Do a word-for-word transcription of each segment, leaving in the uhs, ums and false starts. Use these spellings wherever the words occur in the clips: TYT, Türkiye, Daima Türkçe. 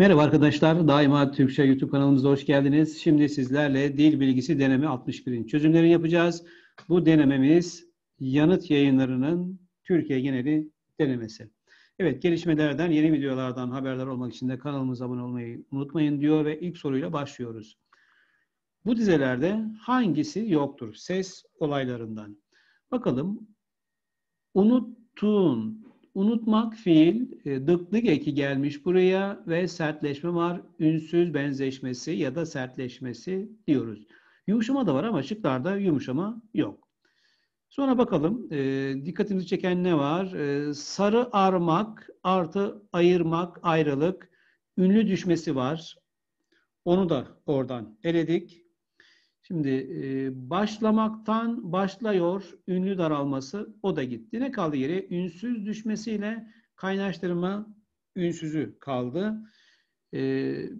Merhaba arkadaşlar, Daima Türkçe YouTube kanalımıza hoş geldiniz. Şimdi sizlerle dil bilgisi deneme altmış birin çözümlerini yapacağız. Bu denememiz Yanıt Yayınları'nın Türkiye geneli denemesi. Evet, gelişmelerden, yeni videolardan haberdar olmak için de kanalımıza abone olmayı unutmayın diyor ve ilk soruyla başlıyoruz. Bu dizelerde hangisi yoktur? Ses olaylarından. Bakalım. Unuttun. Unutmak fiil, dıklık eki gelmiş buraya ve sertleşme var. Ünsüz benzeşmesi ya da sertleşmesi diyoruz. Yumuşama da var ama şıklarda yumuşama yok. Sonra bakalım e, dikkatimizi çeken ne var? E, sarı armak artı ayırmak, ayrılık. Ünlü düşmesi var. Onu da oradan eledik. Şimdi e, başlamaktan başlıyor, ünlü daralması, o da gitti. Ne kaldı geriye? Ünsüz düşmesiyle kaynaştırma ünsüzü kaldı. E,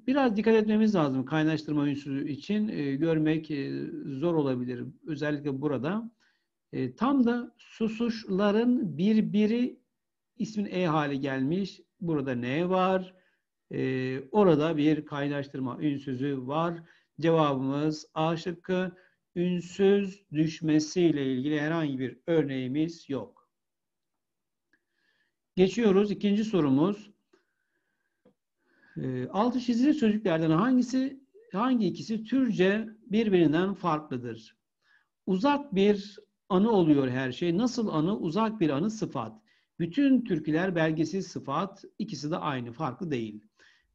biraz dikkat etmemiz lazım kaynaştırma ünsüzü için. E, görmek e, zor olabilir. Özellikle burada. E, tam da susuşların birbiri ismin E hali gelmiş. Burada ne var? E, orada bir kaynaştırma ünsüzü var. Cevabımız A şıkkı. Ünsüz düşmesiyle ilgili herhangi bir örneğimiz yok. Geçiyoruz ikinci sorumuz. E, altı çizili sözcüklerden hangisi hangi ikisi Türkçe birbirinden farklıdır? Uzak bir anı oluyor her şey. Nasıl anı? Uzak bir anı sıfat. Bütün türküler belgesiz sıfat. İkisi de aynı, farklı değil.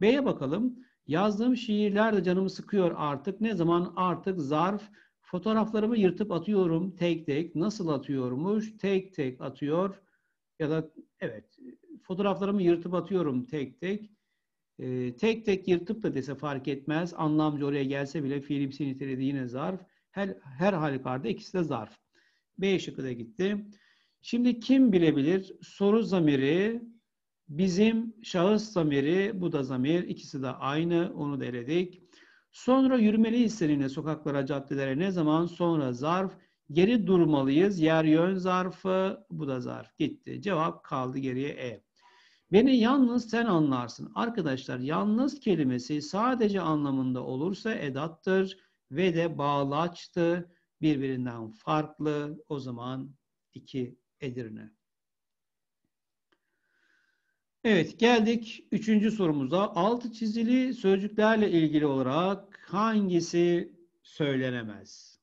B'ye bakalım. Yazdığım şiirler de canımı sıkıyor artık. Ne zaman? Artık zarf. Fotoğraflarımı yırtıp atıyorum tek tek. Nasıl atıyormuş? Tek tek atıyor. Ya da evet. Fotoğraflarımı yırtıp atıyorum tek tek. Ee, tek tek yırtıp da dese fark etmez. Anlamca oraya gelse bile fiilimsi niteledi yine zarf. Her, her halükarda ikisi de zarf. B şıkkı da gitti. Şimdi kim bilebilir? Soru zamiri, bizim şahıs zamiri, bu da zamir. İkisi de aynı. Onu da eledik. Sonra yürümeliyiz seninle sokaklara, caddelere. Ne zaman? Sonra zarf. Geri durmalıyız. Yer yön zarfı. Bu da zarf. Gitti. Cevap kaldı geriye E. Beni yalnız sen anlarsın. Arkadaşlar, yalnız kelimesi sadece anlamında olursa edattır ve de bağlaçtı. Birbirinden farklı. O zaman iki Edirne. Evet, geldik üçüncü sorumuza. Altı çizili sözcüklerle ilgili olarak hangisi söylenemez?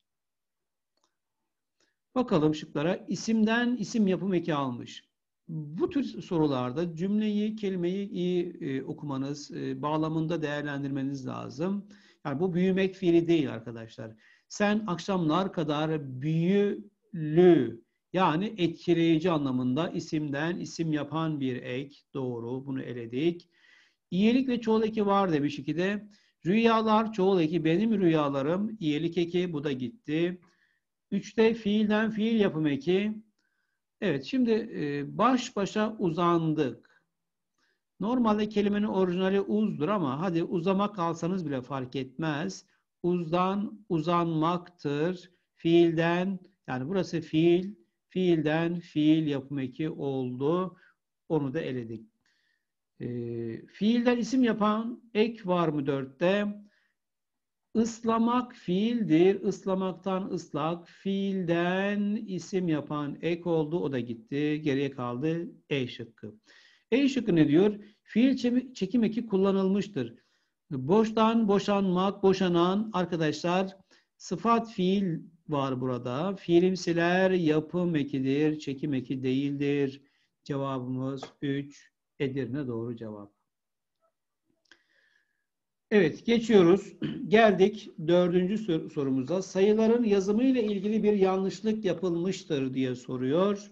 Bakalım şıklara. İsimden isim yapım eki almış. Bu tür sorularda cümleyi, kelimeyi iyi e, okumanız, e, bağlamında değerlendirmeniz lazım. Yani bu büyümek fiili değil arkadaşlar. Sen akşamlar kadar büyülü, yani etkileyici anlamında isimden isim yapan bir ek. Doğru, bunu eledik. İyelik ve çoğul eki var demiş ikide. Rüyalar çoğul eki, benim rüyalarım iyelik eki, bu da gitti. Üçte fiilden fiil yapım eki. Evet, şimdi baş başa uzandık. Normalde kelimenin orijinali uzdur ama hadi uzamak alsanız bile fark etmez. Uzdan uzanmaktır. Fiilden, yani burası fiil, fiilden fiil yapım eki oldu. Onu da eledik. E, fiilden isim yapan ek var mı dörtte? Islamak fiildir. Islamaktan ıslak. Fiilden isim yapan ek oldu. O da gitti. Geriye kaldı E şıkkı. E şıkkı ne diyor? Fiil çekim eki kullanılmıştır. Boştan boşanmak, boşanan arkadaşlar sıfat fiil var burada. Fiilimsiler yapım ekidir, çekim eki değildir. Cevabımız üç. Edirne doğru cevap. Evet, geçiyoruz. Geldik dördüncü sorumuza. Sayıların yazımı ile ilgili bir yanlışlık yapılmıştır diye soruyor.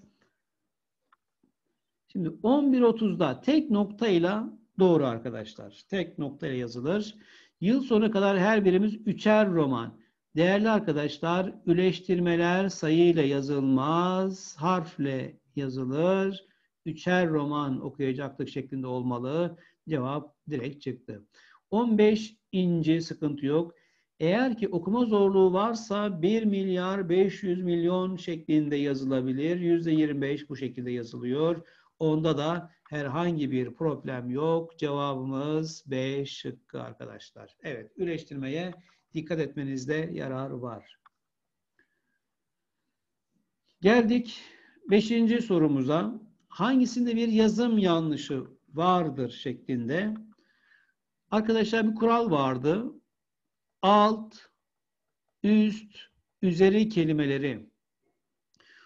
Şimdi on bir otuzda tek noktayla doğru arkadaşlar. Tek noktayla yazılır. Yıl sonu kadar her birimiz üçer roman. Değerli arkadaşlar, üleştirmeler sayıyla yazılmaz, harfle yazılır. Üçer roman okuyacaktık şeklinde olmalı. Cevap direkt çıktı. on beş inci, sıkıntı yok. Eğer ki okuma zorluğu varsa bir milyar beş yüz milyon şeklinde yazılabilir. yüzde yirmi beş bu şekilde yazılıyor. Onda da herhangi bir problem yok. Cevabımız B şıkkı arkadaşlar. Evet, üreştirmeye dikkat etmenizde yarar var. Geldik beşinci sorumuza. Hangisinde bir yazım yanlışı vardır şeklinde. Arkadaşlar bir kural vardı. Alt, üst, üzeri kelimeleri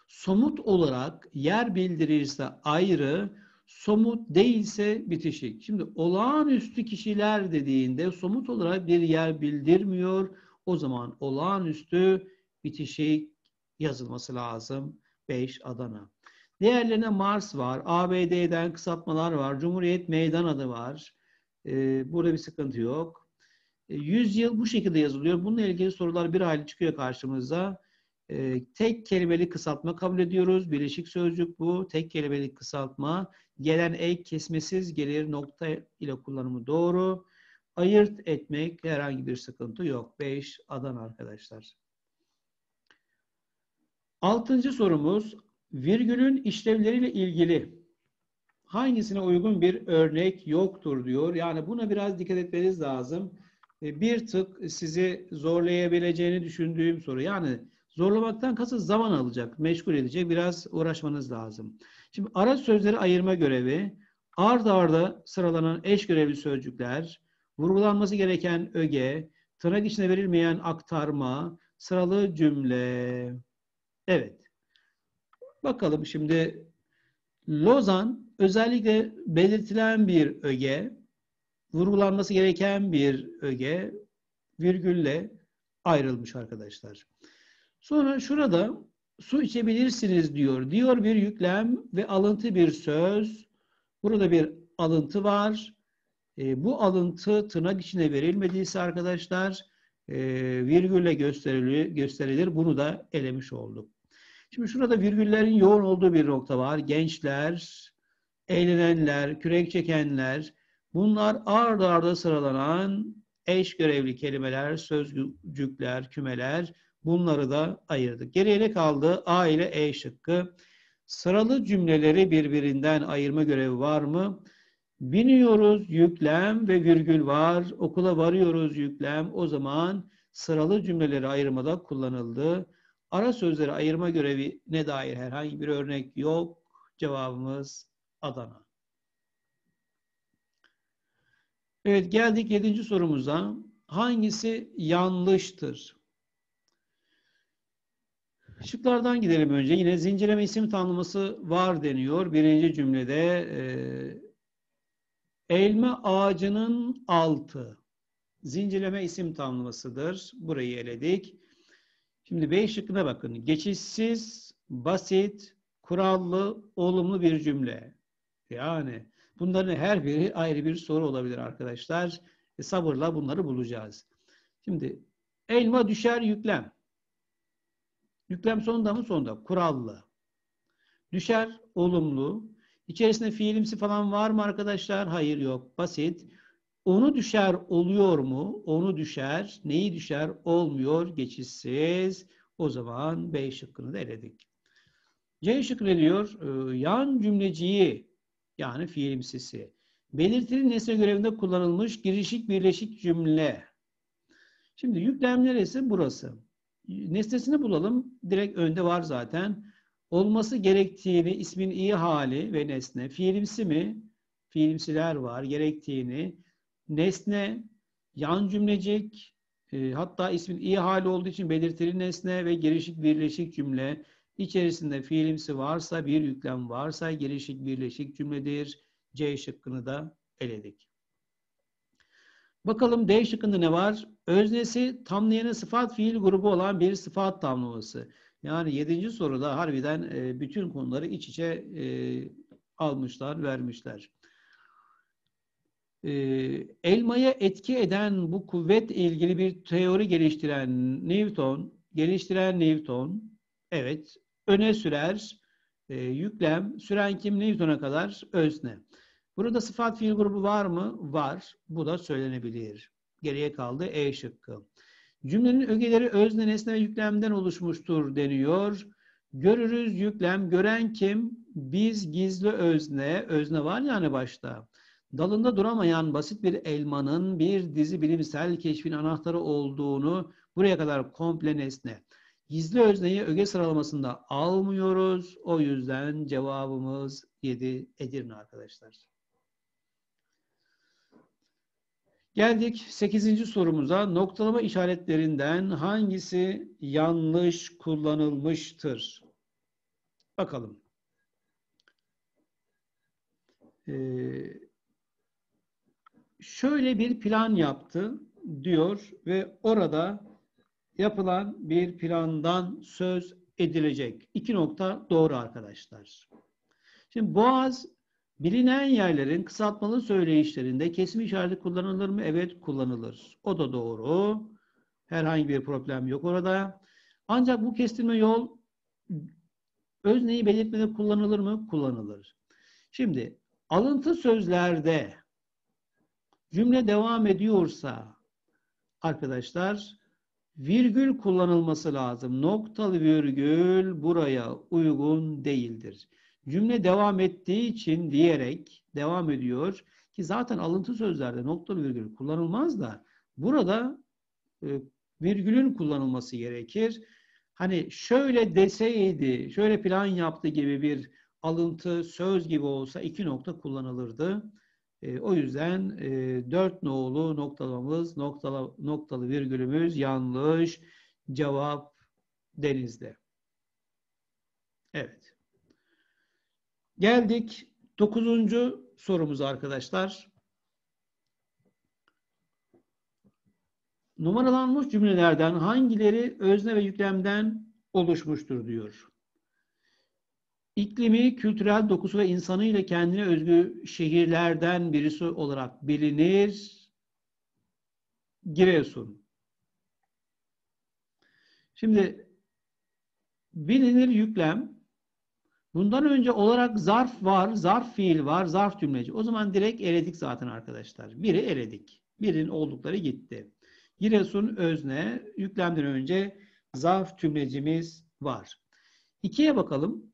somut olarak yer bildirirse ayrı, somut değilse bitişik. Şimdi olağanüstü kişiler dediğinde somut olarak bir yer bildirmiyor. O zaman olağanüstü bitişik yazılması lazım. beş Adana. Diğerlerine Mars var. A B D'den kısaltmalar var. Cumhuriyet meydan adı var. Ee, burada bir sıkıntı yok. yüzyıl bu şekilde yazılıyor. Bununla ilgili sorular bir hali çıkıyor karşımıza. Tek kelimeli kısaltma kabul ediyoruz. Birleşik sözcük bu. Tek kelimeli kısaltma. Gelen ek kesmesiz gelir, nokta ile kullanımı doğru. Ayırt etmek herhangi bir sıkıntı yok. beş Adana arkadaşlar. altıncı sorumuz virgülün işlevleriyle ilgili. Hangisine uygun bir örnek yoktur diyor. Yani buna biraz dikkat etmeniz lazım. Bir tık sizi zorlayabileceğini düşündüğüm soru. Yani zorlamaktan kasıt zaman alacak, meşgul edecek, biraz uğraşmanız lazım. Şimdi araç sözleri ayırma görevi, ard arda sıralanan eş görevli sözcükler, vurgulanması gereken öge, tırnak içine verilmeyen aktarma, sıralı cümle. Evet. Bakalım şimdi. Lozan özellikle belirtilen bir öge, vurgulanması gereken bir öge, virgülle ayrılmış arkadaşlar. Sonra şurada su içebilirsiniz diyor. Diyor bir yüklem ve alıntı bir söz. Burada bir alıntı var. E, bu alıntı tırnak içine verilmediyse arkadaşlar e, virgülle gösterilir, gösterilir. Bunu da elemiş olduk. Şimdi şurada virgüllerin yoğun olduğu bir nokta var. Gençler, eğlenenler, kürek çekenler. Bunlar arda arda sıralanan eş görevli kelimeler, sözcükler, kümeler. Bunları da ayırdık. Geriye ne kaldı? A ile E şıkkı. Sıralı cümleleri birbirinden ayırma görevi var mı? Biniyoruz yüklem ve virgül var. Okula varıyoruz yüklem. O zaman sıralı cümleleri ayırmada kullanıldı. Ara sözleri ayırma görevine dair herhangi bir örnek yok. Cevabımız Adana. Evet, geldik yedinci sorumuza. Hangisi yanlıştır? Şıklardan gidelim önce. Yine zincirleme isim tanımlaması var deniyor. Birinci cümlede e, elma ağacının altı zincirleme isim tanımlamasıdır. Burayı eledik. Şimdi B şıkkına bakın. Geçişsiz, basit, kurallı, olumlu bir cümle. Yani bunların her biri ayrı bir soru olabilir arkadaşlar. E, sabırla bunları bulacağız. Şimdi elma düşer yüklem. Yüklem sonunda mı? Sonunda. Kurallı. Düşer, olumlu. İçerisinde fiilimsi falan var mı arkadaşlar? Hayır, yok. Basit. Onu düşer oluyor mu? Onu düşer. Neyi düşer? Olmuyor. Geçişsiz. O zaman B şıkkını da eledik. C şıkkı ne diyor? Yan cümleciği, yani fiilimsisi, belirtili nesne görevinde kullanılmış girişik birleşik cümle. Şimdi yüklem neresi? Burası. Nesnesini bulalım. Direkt önde var zaten. Olması gerektiğini, ismin iyi hali ve nesne. Fiilimsi mi? Fiilimsiler var. Gerektiğini. Nesne, yan cümlecik, e, hatta ismin iyi hali olduğu için belirtili nesne ve girişik birleşik cümle. İçerisinde fiilimsi varsa, bir yüklem varsa girişik birleşik cümledir. C şıkkını da eledik. Bakalım D şıkkında ne var? Öznesi tamlayana sıfat fiil grubu olan bir sıfat tamlaması. Yani yedinci soruda harbiden bütün konuları iç içe almışlar, vermişler. Elmaya etki eden bu kuvvetle ilgili bir teori geliştiren Newton, geliştiren Newton, evet, öne sürer, yüklem, süren kim? Newton'a kadar özne. Burada sıfat fiil grubu var mı? Var. Bu da söylenebilir. Geriye kaldı E şıkkı. Cümlenin ögeleri özne, nesne ve yüklemden oluşmuştur deniyor. Görürüz yüklem. Gören kim? Biz gizli özne. Özne var ya hani başta. Dalında duramayan basit bir elmanın bir dizi bilimsel keşfin anahtarı olduğunu buraya kadar komple nesne. Gizli özneyi öge sıralamasında almıyoruz. O yüzden cevabımız yedi Edirne arkadaşlar. Geldik sekizinci sorumuza. Noktalama işaretlerinden hangisi yanlış kullanılmıştır? Bakalım. Ee, şöyle bir plan yaptı diyor ve orada yapılan bir plandan söz edilecek. İki nokta doğru arkadaşlar. Şimdi Boğaz bilinen yerlerin kısaltmalı söyleyişlerinde kesim işareti kullanılır mı? Evet, kullanılır. O da doğru. Herhangi bir problem yok orada. Ancak bu kestirme yol özneyi belirtmede kullanılır mı? Kullanılır. Şimdi alıntı sözlerde cümle devam ediyorsa arkadaşlar virgül kullanılması lazım. Noktalı virgül buraya uygun değildir. Cümle devam ettiği için diyerek devam ediyor ki zaten alıntı sözlerde noktalı virgül kullanılmaz da burada virgülün kullanılması gerekir. Hani şöyle deseydi, şöyle plan yaptı gibi bir alıntı söz gibi olsa iki nokta kullanılırdı. O yüzden dört nolu noktalamız, noktalı, noktalı virgülümüz yanlış. Cevap Deniz'de. Evet. Geldik dokuzuncu sorumuza arkadaşlar. Numaralanmış cümlelerden hangileri özne ve yüklemden oluşmuştur diyor. İklimi, kültürel dokusu ve insanı ile kendine özgü şehirlerden birisi olarak bilinir. Giresun. Şimdi bilinir yüklem. Bundan önce olarak zarf var, zarf fiil var, zarf cümleci. O zaman direkt eledik zaten arkadaşlar. Biri eledik. Birinin oldukları gitti. Giresun özne, yüklemden önce zarf cümlecimiz var. İkiye bakalım.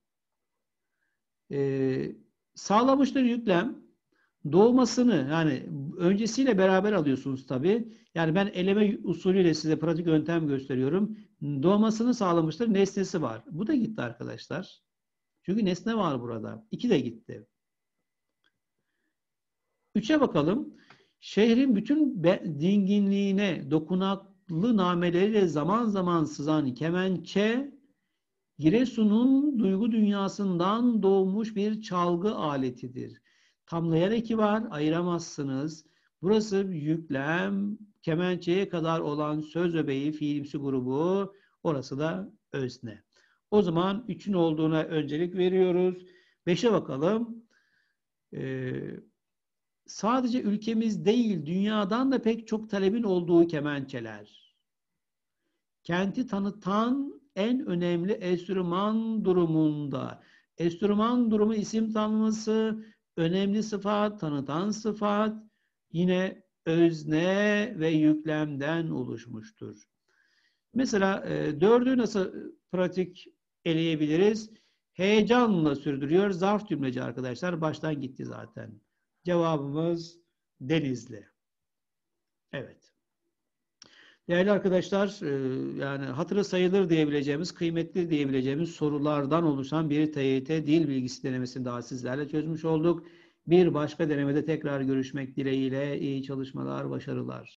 Ee, sağlamıştır yüklem. Doğmasını yani öncesiyle beraber alıyorsunuz tabii. Yani ben eleme usulüyle size pratik yöntem gösteriyorum. Doğmasını sağlamıştır. Nesnesi var. Bu da gitti arkadaşlar. Çünkü nesne var burada. İki de gitti. Üçe bakalım. Şehrin bütün dinginliğine dokunaklı nameleriyle zaman zaman sızan kemençe, Giresun'un duygu dünyasından doğmuş bir çalgı aletidir. Tamlayan eki var, ayıramazsınız. Burası yüklem, kemençeye kadar olan söz öbeği, fiilimsi grubu, orası da özne. O zaman üçün olduğuna öncelik veriyoruz. beşe bakalım. Ee, sadece ülkemiz değil, dünyadan da pek çok talebin olduğu kemençeler. Kenti tanıtan en önemli enstrüman durumunda. Enstrüman durumu isim tanımlaması, önemli sıfat, tanıtan sıfat, yine özne ve yüklemden oluşmuştur. Mesela e, dördü nasıl pratik eleyebiliriz? Heyecanla sürdürüyor. Zarf cümleci arkadaşlar. Baştan gitti zaten. Cevabımız Denizli. Evet. Değerli arkadaşlar, yani hatırı sayılır diyebileceğimiz, kıymetli diyebileceğimiz sorulardan oluşan bir T Y T dil bilgisi denemesini daha sizlerle çözmüş olduk. Bir başka denemede tekrar görüşmek dileğiyle. İyi çalışmalar, başarılar.